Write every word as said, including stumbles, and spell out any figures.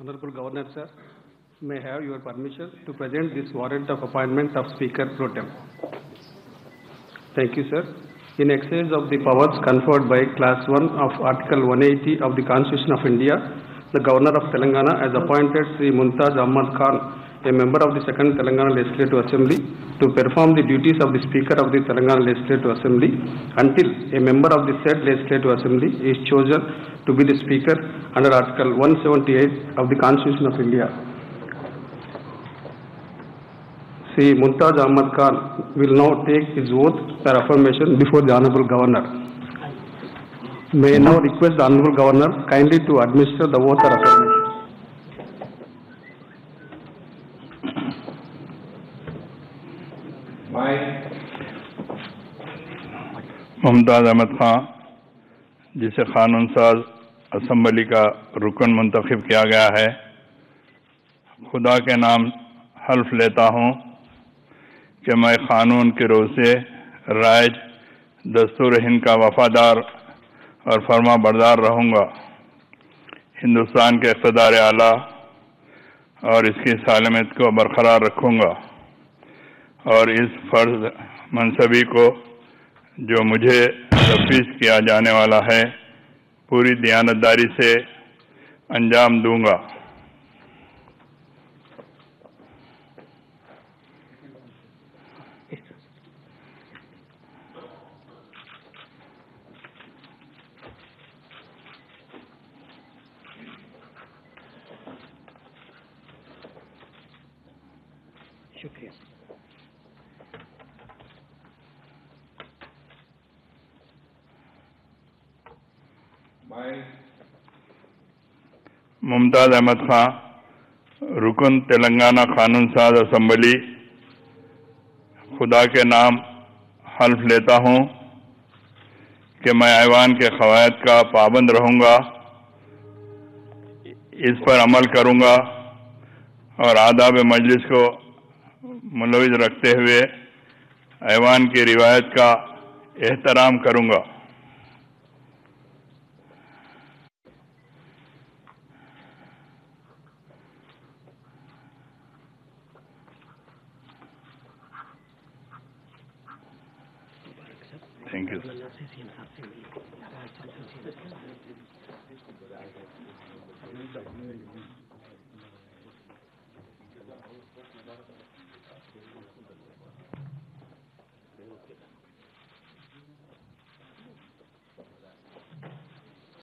Honorable Governor, sir, may I have your permission to present this warrant of appointment of Speaker Pro Tem. Thank you, sir. In exercise of the powers conferred by Class one of Article one eighty of the Constitution of India, the Governor of Telangana has appointed Sri Mumtaz Ahmed Khan, a member of the second Telangana Legislative Assembly, to perform the duties of the Speaker of the Telangana Legislative Assembly until a member of the said Legislative Assembly is chosen to be the Speaker under Article one seventy-eight of the Constitution of India. Sri Mumtaz Ahmed Khan will now take his oath for affirmation before the Honorable Governor. May I now request the Honorable Governor kindly to administer the oath for affirmation. ممتاز احمد خان، جسے قانون ساز assembly کا رکن منتخب کیا گیا ہے، خدا کے نام حلف لیتا ہوں کہ میں قانون کے روسے رائج دستور ہند کا وفادار اور فرما بردار رہوں گا، ہندوستان کے اقتدار اعلیٰ اور اس کی سالمیت کو برقرار رکھوں گا اور اس فرض منصبی کو جو مجھے تفویض کیا جانے والا ہے پوری دیانتداری سے انجام دوں گا۔ شکریہ۔ ممتاز احمد خان، رکن تلنگانہ قانون ساز اسمبلی، خدا کے نام حلف لیتا ہوں کہ میں ایوان کے قواعد کا پابند رہوں گا، اس پر عمل کروں گا اور آداب مجلس کو ملوث رکھتے ہوئے ایوان کی روایت کا احترام کروں گا۔ Thank you.